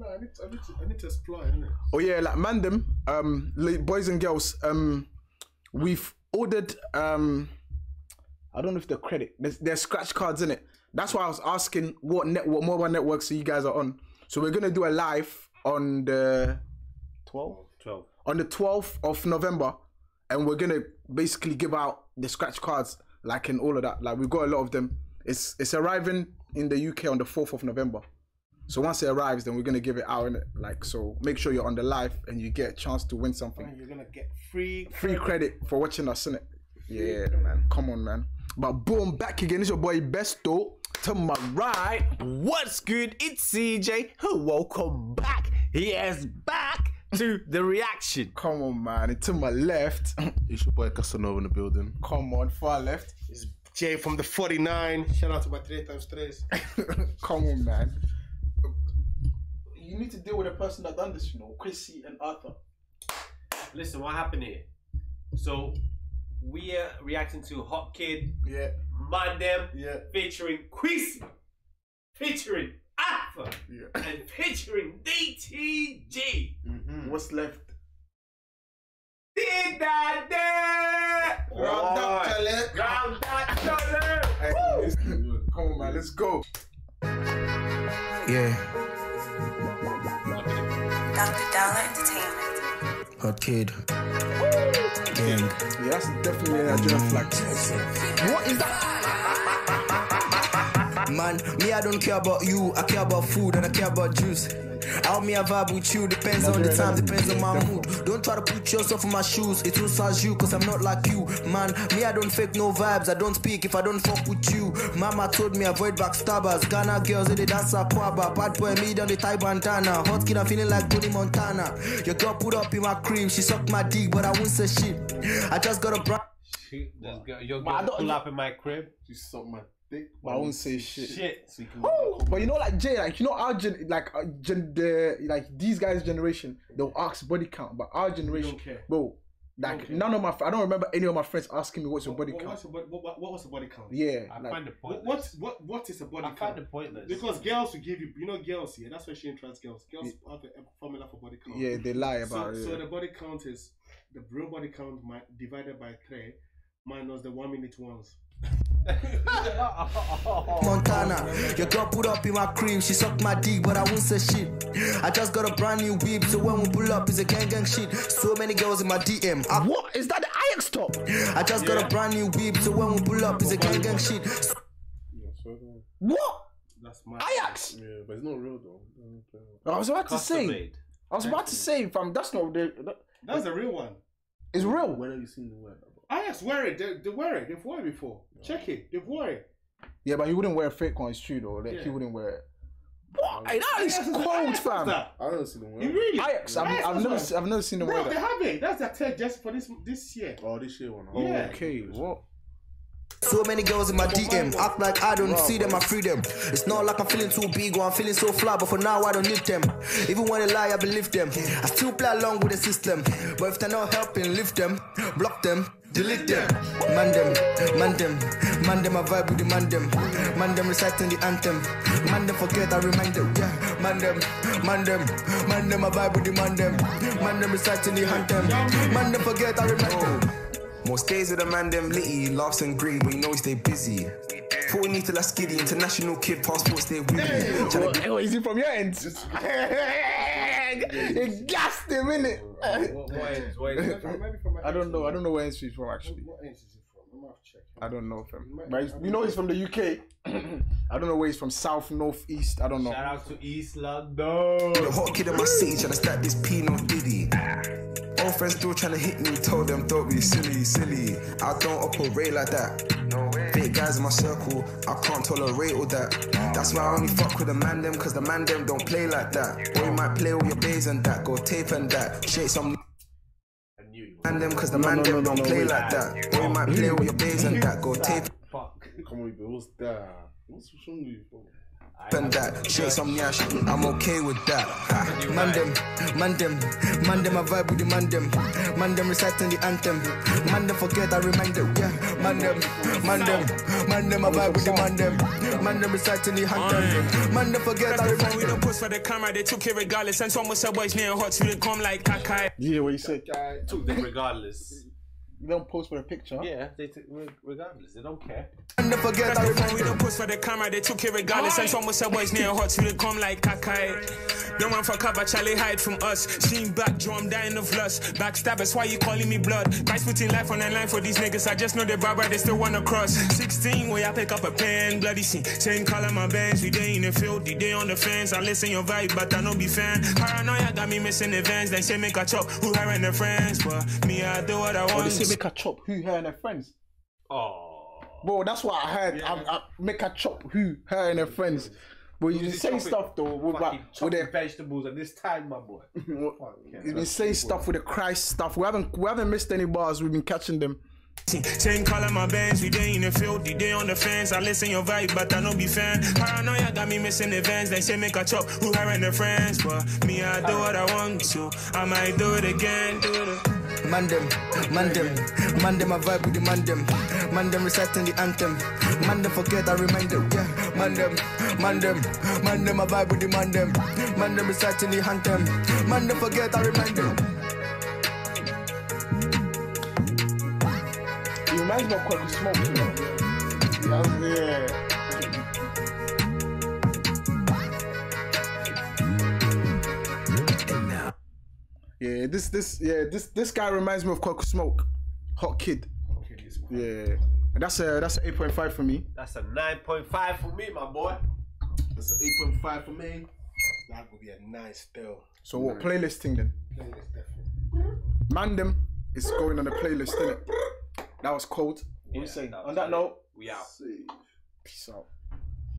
No, I need to explore it, innit? Oh yeah, like Mandem, boys and girls, we've ordered I don't know if they're credit. There's scratch cards in it. That's why I was asking what mobile networks you guys are on. So we're gonna do a live on the 12th. On the 12th of November, and we're gonna basically give out the scratch cards, like, and all of that. Like, we've got a lot of them. It's arriving in the UK on the 4th of November. So once it arrives, then we're gonna give it out, innit? Like, so make sure you're on the live and you get a chance to win something. And you're gonna get free credit for watching us, innit? Yeah, man. Come on, man. But boom, back again. It's your boy Besto. To my right, what's good? It's CJ. Welcome back. Yes, back to the reaction. Come on, man. And to my left, it's your boy Casanova in the building. Come on, far left. It's Jay from the 49. Shout out to my 3 times 3s. Come on, man. You need to deal with a person that done this, you know, Kwesi and Arthur. Listen, what happened here? So we're reacting to Hot Kid, yeah, Mandem, yeah, featuring Kwesi, featuring Arthur, yeah, and featuring DTG. Mm-hmm. What's left? Round up, Charlie. Round up, Charlie. Come on, man, let's go. Yeah. Dr. Dollar Entertainment. Hot Kid. Gang. Yeah, that's definitely a Nigerian flag. What is that? Man, me, I don't care about you. I care about food and I care about juice. How me I vibe with you depends on the time, depends on my mood. Don't try to put yourself in my shoes, it will size you, cause I'm not like you. Man, me I don't fake no vibes, I don't speak if I don't fuck with you. Mama told me avoid backstabbers, Ghana girls, they dance a quabba. Bad boy me down the Thai bandana, hot kid I'm feeling like Tony Montana. Your girl put up in my crib, she sucked my dick but I won't say shit. I just got a brand. Your girl pull up in my crib, she sucked my dick, but I won't say shit. So you can but you know, like Jay, like, you know, our these guys' generation, they'll ask body count, but our generation, bro, like none of my, I don't remember any of my friends asking me what's your body count. What was the body count? Yeah, I find the pointless. What is a body count? I find the pointless because girls will give you, you know, girls here. Yeah, that's why she interests girls. Girls have a formula for body count. Yeah, they lie about it. So the body count is the real body count divided by 3 minus the 1 minute ones. Montana, your girl put up in my crib, she sucked my dick but I won't say shit. I just got a brand new whip, so when we pull up it's a gang gang shit. So many girls in my DM. What is that, the Ajax top? I just got a brand new whip, so when we pull up it's a gang gang shit. What? That's my Ajax. Yeah, but it's not real though. I was about to say fam, that's not real. That's a real one. It's real. When have you seen the word? Ajax wear it. They wear it. They've worn it before. Yeah. Check it. They've worn it. Yeah, but he wouldn't wear a fake one. It's true though. Like, yeah. He wouldn't wear it. What? Hey, that is cold, fam. That? I don't see them wear it. Really? Ajax. I've never seen them wear that. They have it. That's their third just for this year. Oh, this year one. Oh, yeah. Okay. What? So many girls in my DM act like I don't see them, I free them. It's not like I'm feeling too big or I'm feeling so fly, but for now I don't need them. Even when they lie, I believe them. I still play along with the system, but if they're not helping, lift them, block them, delete them. Mandem, Mandem, Mandem, I vibe with the Mandem. Mandem reciting the anthem. Mandem forget, I remind them. Yeah, Mandem, Mandem, Mandem, I vibe with the Mandem. Mandem reciting the anthem. Mandem forget, I remind them. Most days with a man them litty, laughs and grin, but you know he stay busy. 40 till I skiddy, international kid, passport stay with me. What is it from your end? It gassed him, innit? What I don't know where he's from actually. What end is he from? I'm gonna have to check. I don't know him. But you know he's from the UK. I don't know where he's from, south, north, east, I don't know. Shout out to East London. The hot kid in my city trying to start this Pinot Diddy. All friends still trying to hit me, told them don't be silly, silly. I don't operate like that. No way. Fake guys in my circle, I can't tolerate all that. That's why I only fuck with the man them, cause the man them don't play like that. Or you might play with your bays and that, go tape and that. Shake some man them, cause the man them don't play like that. Or you might play with your bays and that, go tape. Fuck. Come on, what's that? What's wrong with you, bro? And that shake some yash, I'm okay with that. Mandem, Mandem, Mandem, I vibe with the Mandem. Mandem reciting the anthem. Mandem forget, I remind them. Yeah, Mandem, Mandem, Mandem, I vibe with the Mandem. Mandem reciting the anthem. Mandem forget, I remind them. push for the camera, they took it regardless. And some was a boys near hot, you come like Kakai. Yeah, what you said, guy took it regardless. You don't post for a picture. Yeah, they regardless, they don't care. And forget that we don't post for the camera, they took it regardless. And some was a boys near hot, you come like Kakai. Don't run for cover, Charlie hide from us. Sheen back, drum dying of lust. Backstabbers, why you calling me blood? Guys putting life on the line for these niggas. I just know they barbar, they still wanna cross. 16, where I pick up a pen, bloody scene. Same color my bands, we day in the field, the day on the fence. I listen your vibe, but I don't be fan. Paranoia got me missing events. They say make a chop, who hiring the friends? But me, I do what I want. Make a chop, who, her and her friends. Oh, bro, that's what I heard. Yeah. I make a chop, who, her and her friends. But you say stuff though with their vegetables at this time, my boy. You've been saying stuff with the Christ stuff. We haven't missed any bars. We've been catching them. Same color my bands, we day in the field, the day on the fence. I listen your vibe, but I don't be fan. Paranoia got me missing events. They say make a chop, who, her and her friends. But me, I do what I want to. I might do it again. Mandem, Mandem, Mandem, I vibe with the Mandem. Mandem reciting the anthem. Mandem forget, I remind them. Yeah, Mandem, Mandem, Mandem, I vibe with the Mandem. Mandem reciting the anthem. Mandem forget, I remind them. You reminds me of Coco Smoke, you know? Yeah. Yeah, this guy reminds me of Coco Smoke, Hot Kid. Hot Kid is cool. Yeah, and that's an 8.5 for me. That's a 9.5 for me, my boy. That's an 8.5 for me. That would be a nice bill. So what playlist thing then? Playlist definitely. Mandem is going on the playlist, isn't it? That was cold. Yeah, what are you saying? On that note, we out. Peace out.